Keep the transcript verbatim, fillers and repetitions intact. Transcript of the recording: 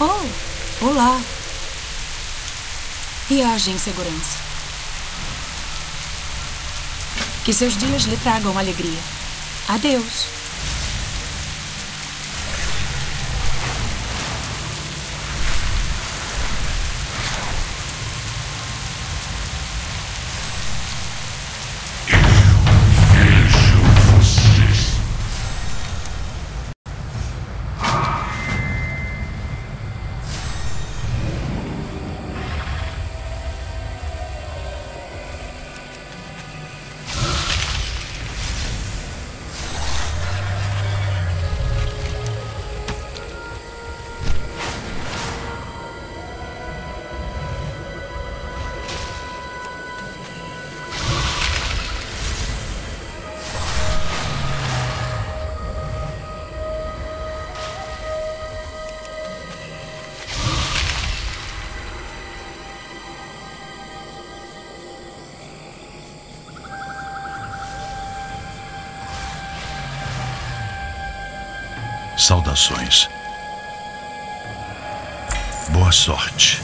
Oh, olá. Viaje em segurança. Que seus dias lhe tragam alegria. Adeus. Saudações. Boa sorte.